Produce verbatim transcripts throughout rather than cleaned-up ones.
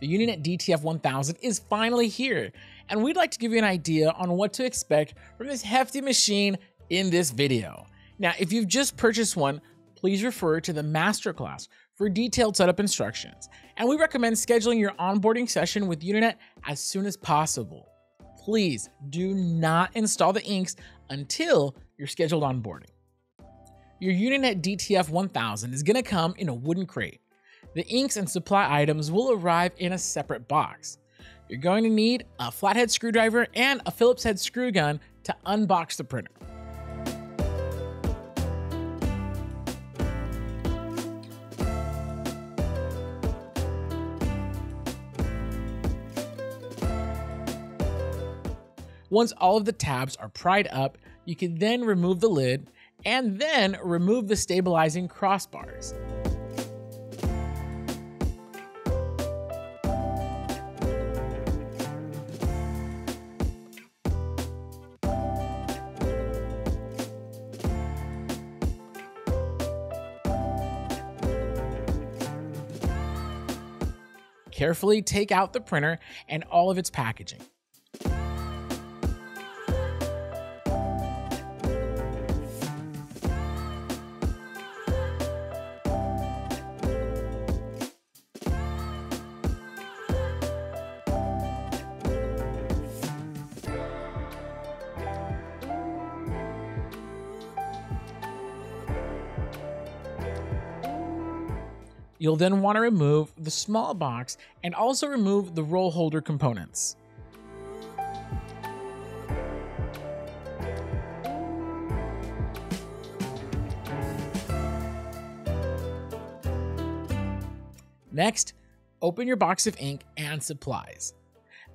The Uninet D T F one thousand is finally here, and we'd like to give you an idea on what to expect from this hefty machine in this video. Now, if you've just purchased one, please refer to the masterclass for detailed setup instructions, and we recommend scheduling your onboarding session with Uninet as soon as possible. Please do not install the inks until you're scheduled onboarding. Your Uninet D T F one thousand is going to come in a wooden crate. The inks and supply items will arrive in a separate box. You're going to need a flathead screwdriver and a Phillips head screw gun to unbox the printer. Once all of the tabs are pried up, you can then remove the lid and then remove the stabilizing crossbars. Carefully take out the printer and all of its packaging. You'll then want to remove the small box and also remove the roll holder components. Next, open your box of ink and supplies.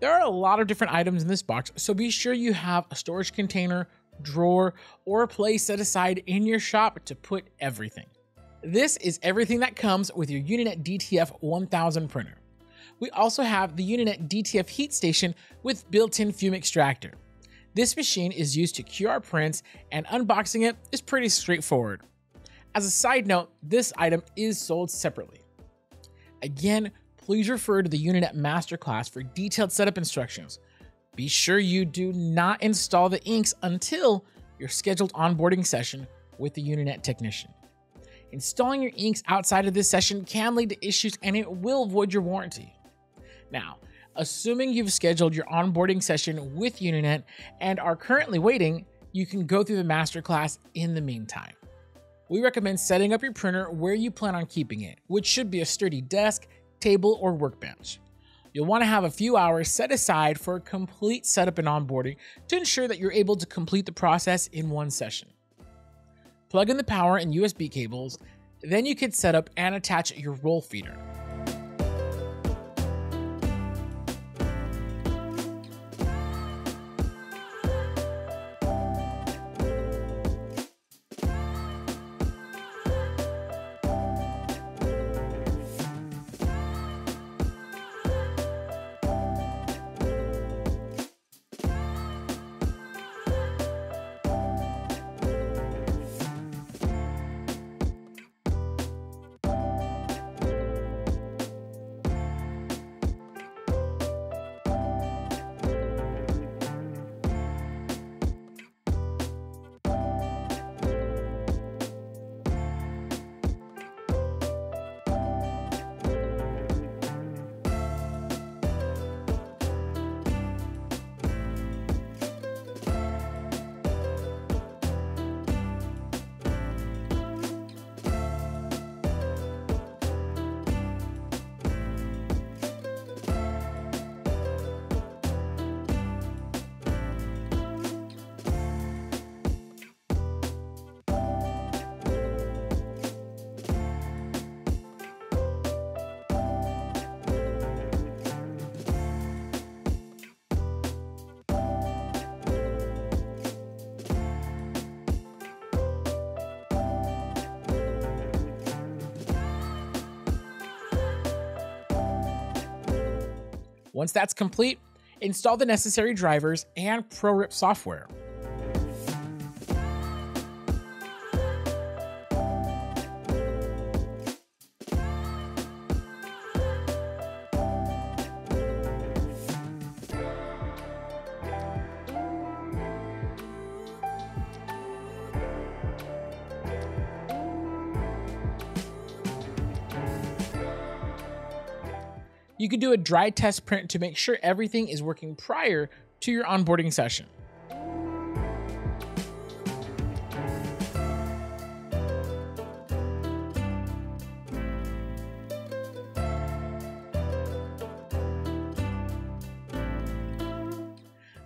There are a lot of different items in this box, so be sure you have a storage container, drawer, or a place set aside in your shop to put everything. This is everything that comes with your Uninet D T F one thousand printer. We also have the Uninet D T F heat station with built-in fume extractor. This machine is used to Q R prints, and unboxing it is pretty straightforward. As a side note, this item is sold separately. Again, please refer to the Uninet masterclass for detailed setup instructions. Be sure you do not install the inks until your scheduled onboarding session with the Uninet technician. Installing your inks outside of this session can lead to issues, and it will void your warranty. Now, assuming you've scheduled your onboarding session with Uninet and are currently waiting, you can go through the masterclass in the meantime. We recommend setting up your printer where you plan on keeping it, which should be a sturdy desk, table, or workbench. You'll want to have a few hours set aside for complete setup and onboarding to ensure that you're able to complete the process in one session. Plug in the power and U S B cables, then you can set up and attach your roll feeder. Once that's complete, install the necessary drivers and ProRip software. you can do a dry test print to make sure everything is working prior to your onboarding session.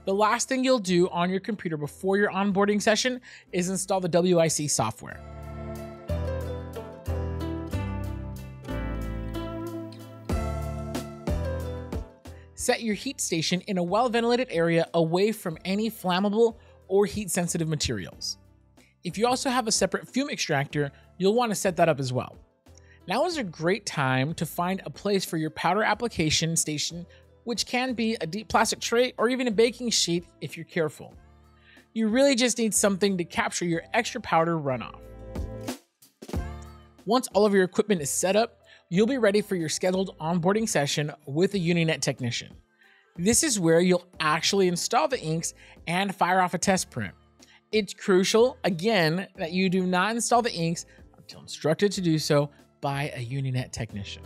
The last thing you'll do on your computer before your onboarding session is install the W I C software. Set your heat station in a well-ventilated area away from any flammable or heat-sensitive materials. If you also have a separate fume extractor, you'll want to set that up as well. Now is a great time to find a place for your powder application station, which can be a deep plastic tray or even a baking sheet if you're careful. You really just need something to capture your extra powder runoff. Once all of your equipment is set up, you'll be ready for your scheduled onboarding session with a Uninet technician. This is where you'll actually install the inks and fire off a test print. It's crucial, again, that you do not install the inks until instructed to do so by a Uninet technician.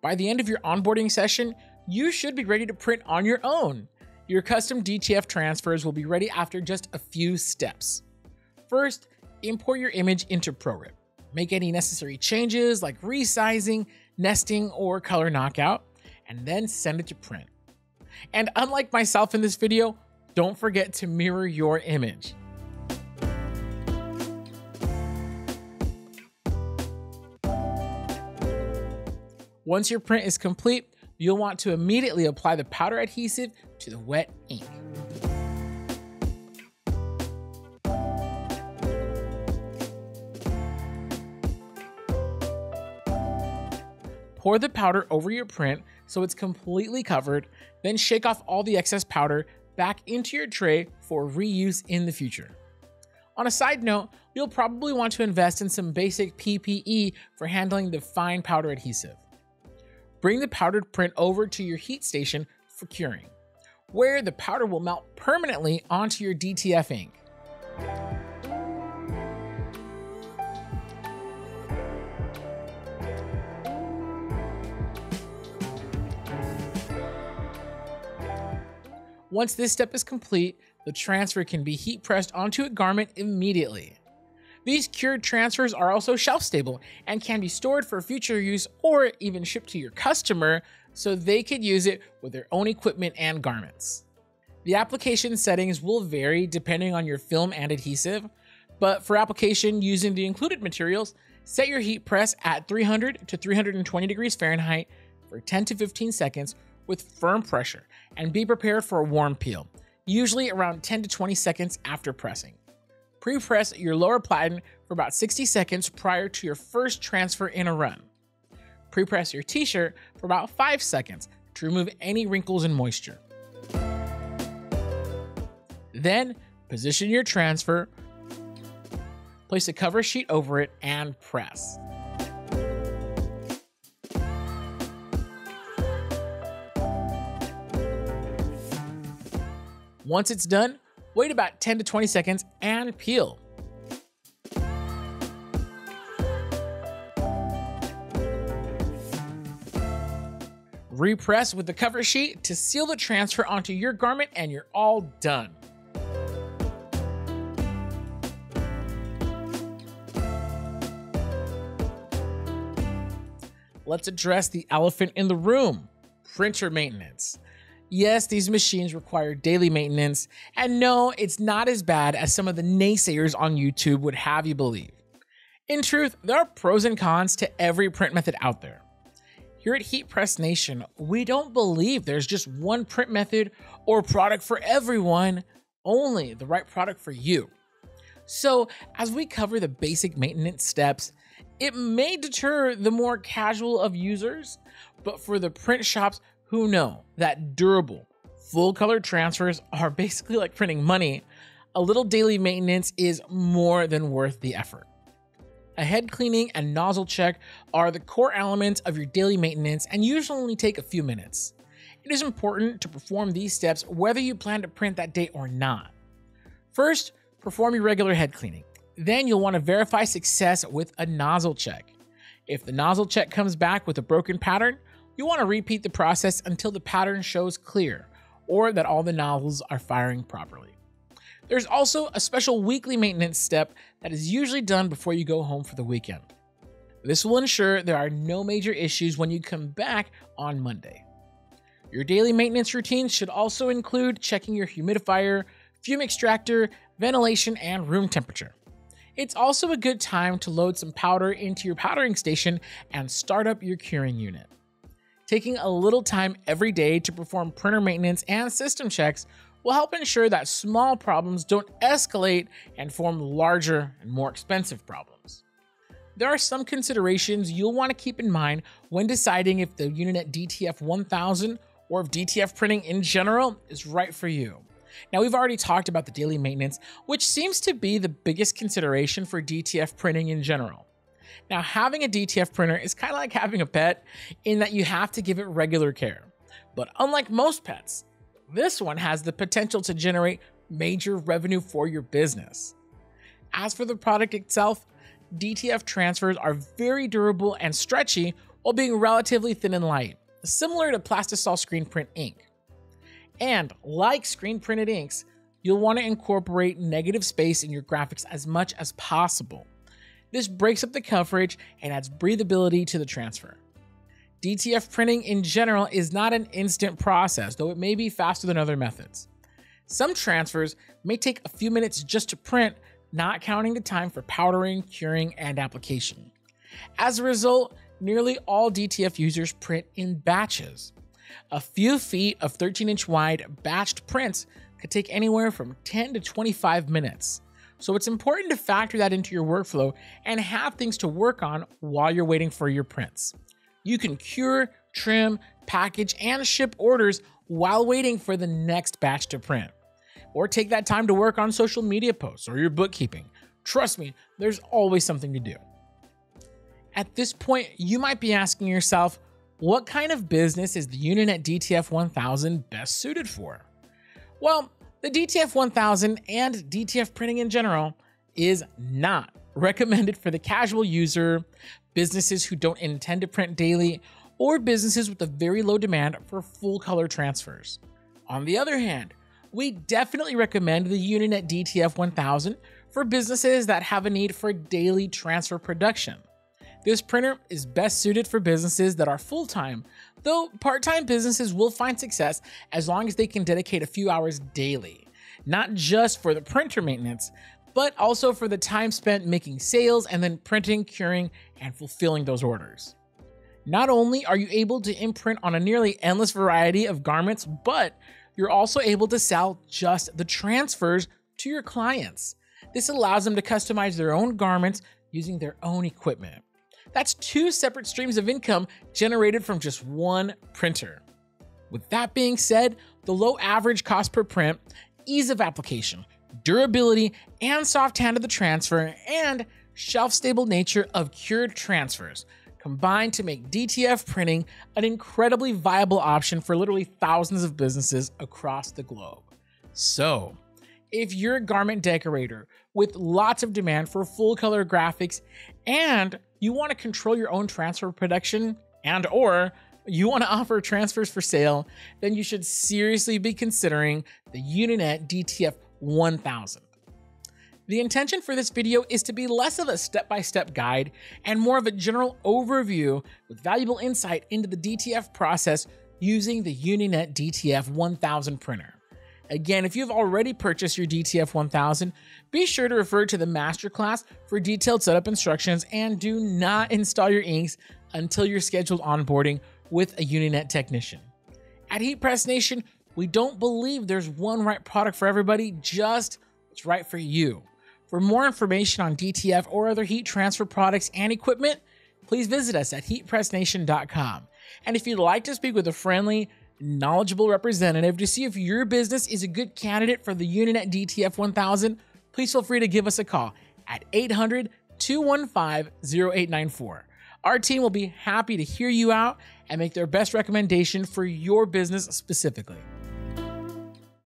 By the end of your onboarding session, you should be ready to print on your own. Your custom D T F transfers will be ready after just a few steps. First, import your image into ProRip. Make any necessary changes like resizing, nesting, or color knockout, and then send it to print. And unlike myself in this video, don't forget to mirror your image. Once your print is complete, you'll want to immediately apply the powder adhesive to the wet ink. Pour the powder over your print so it's completely covered, then shake off all the excess powder back into your tray for reuse in the future. On a side note, you'll probably want to invest in some basic P P E for handling the fine powder adhesive. Bring the powdered print over to your heat station for curing, where the powder will melt permanently onto your D T F ink. Once this step is complete, the transfer can be heat pressed onto a garment immediately. These cured transfers are also shelf stable and can be stored for future use or even shipped to your customer so they could use it with their own equipment and garments. The application settings will vary depending on your film and adhesive, but for application using the included materials, set your heat press at three hundred to three hundred twenty degrees Fahrenheit for ten to fifteen seconds with firm pressure and be prepared for a warm peel, usually around ten to twenty seconds after pressing. Pre-press your lower platen for about sixty seconds prior to your first transfer in a run. Pre-press your t-shirt for about five seconds to remove any wrinkles and moisture. Then position your transfer, place a cover sheet over it, and press. Once it's done, wait about ten to twenty seconds and peel. Repress with the cover sheet to seal the transfer onto your garment and you're all done. Let's address the elephant in the room, printer maintenance. Yes, these machines require daily maintenance, and no, it's not as bad as some of the naysayers on YouTube would have you believe. In truth, there are pros and cons to every print method out there. Here at Heat Press Nation, we don't believe there's just one print method or product for everyone, only the right product for you. So as we cover the basic maintenance steps, it may deter the more casual of users, but for the print shops who know that durable, full-color transfers are basically like printing money, a little daily maintenance is more than worth the effort. A head cleaning and nozzle check are the core elements of your daily maintenance and usually only take a few minutes. It is important to perform these steps whether you plan to print that day or not. First, perform your regular head cleaning. Then you'll want to verify success with a nozzle check. If the nozzle check comes back with a broken pattern, you'll want to repeat the process until the pattern shows clear or that all the nozzles are firing properly. There's also a special weekly maintenance step that is usually done before you go home for the weekend. This will ensure there are no major issues when you come back on Monday. Your daily maintenance routine should also include checking your humidifier, fume extractor, ventilation, and room temperature. It's also a good time to load some powder into your powdering station and start up your curing unit. Taking a little time every day to perform printer maintenance and system checks will help ensure that small problems don't escalate and form larger and more expensive problems. There are some considerations you'll want to keep in mind when deciding if the Uninet D T F one thousand or if D T F printing in general is right for you. Now, we've already talked about the daily maintenance, which seems to be the biggest consideration for D T F printing in general. Now, having a D T F printer is kind of like having a pet in that you have to give it regular care. But unlike most pets, this one has the potential to generate major revenue for your business. As for the product itself, D T F transfers are very durable and stretchy while being relatively thin and light, similar to Plastisol screen print ink. And like screen printed inks, you'll want to incorporate negative space in your graphics as much as possible. This breaks up the coverage and adds breathability to the transfer. D T F printing in general is not an instant process, though it may be faster than other methods. Some transfers may take a few minutes just to print, not counting the time for powdering, curing, and application. As a result, nearly all D T F users print in batches. A few feet of thirteen inch wide batched prints could take anywhere from ten to twenty-five minutes. So it's important to factor that into your workflow and have things to work on while you're waiting for your prints. You can cure, trim, package, and ship orders while waiting for the next batch to print. Or take that time to work on social media posts or your bookkeeping. Trust me, there's always something to do. At this point, you might be asking yourself, what kind of business is the Uninet D T F one thousand best suited for? Well, the D T F one thousand and D T F printing in general is not recommended for the casual user, businesses who don't intend to print daily, or businesses with a very low demand for full color transfers. On the other hand, we definitely recommend the Uninet D T F one thousand for businesses that have a need for daily transfer production. This printer is best suited for businesses that are full-time, though part-time businesses will find success as long as they can dedicate a few hours daily, not just for the printer maintenance, but also for the time spent making sales and then printing, curing, and fulfilling those orders. Not only are you able to imprint on a nearly endless variety of garments, but you're also able to sell just the transfers to your clients. This allows them to customize their own garments using their own equipment. That's two separate streams of income generated from just one printer. With that being said, the low average cost per print, ease of application, durability, and soft hand of the transfer, and shelf-stable nature of cured transfers combine to make D T F printing an incredibly viable option for literally thousands of businesses across the globe. So, if you're a garment decorator with lots of demand for full-color graphics and you want to control your own transfer production and or you want to offer transfers for sale, then you should seriously be considering the Uninet D T F one thousand. The intention for this video is to be less of a step-by-step guide and more of a general overview with valuable insight into the D T F process using the Uninet D T F one thousand printer. Again, if you've already purchased your D T F one thousand, be sure to refer to the masterclass for detailed setup instructions, and do not install your inks until you're scheduled onboarding with a Uninet technician. At Heat Press Nation, we don't believe there's one right product for everybody, just what's right for you. For more information on D T F or other heat transfer products and equipment, please visit us at heat press nation dot com. And if you'd like to speak with a friendly, knowledgeable representative to see if your business is a good candidate for the Uninet D T F one thousand, please feel free to give us a call at eight hundred, two one five, zero eight nine four. Our team will be happy to hear you out and make their best recommendation for your business specifically.